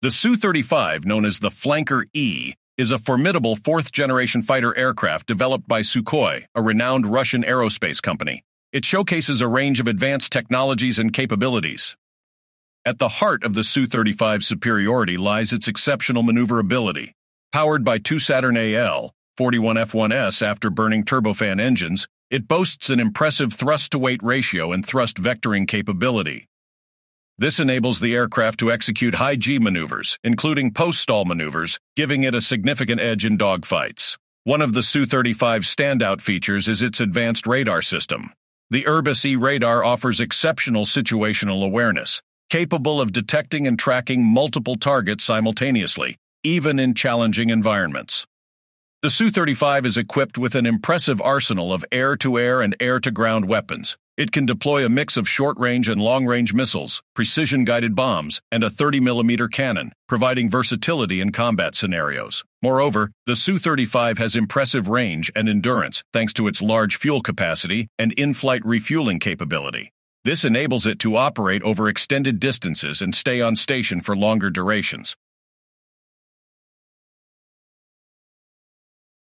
The Su-35, known as the Flanker-E, is a formidable fourth-generation fighter aircraft developed by Sukhoi, a renowned Russian aerospace company. It showcases a range of advanced technologies and capabilities. At the heart of the Su-35's superiority lies its exceptional maneuverability. Powered by two Saturn AL-41F1S afterburning turbofan engines, it boasts an impressive thrust-to-weight ratio and thrust vectoring capability. This enables the aircraft to execute high-G maneuvers, including post-stall maneuvers, giving it a significant edge in dogfights. One of the Su-35's standout features is its advanced radar system. The Irbis-E radar offers exceptional situational awareness, capable of detecting and tracking multiple targets simultaneously, even in challenging environments. The Su-35 is equipped with an impressive arsenal of air-to-air and air-to-ground weapons. It can deploy a mix of short-range and long-range missiles, precision-guided bombs, and a 30mm cannon, providing versatility in combat scenarios. Moreover, the Su-35 has impressive range and endurance thanks to its large fuel capacity and in-flight refueling capability. This enables it to operate over extended distances and stay on station for longer durations.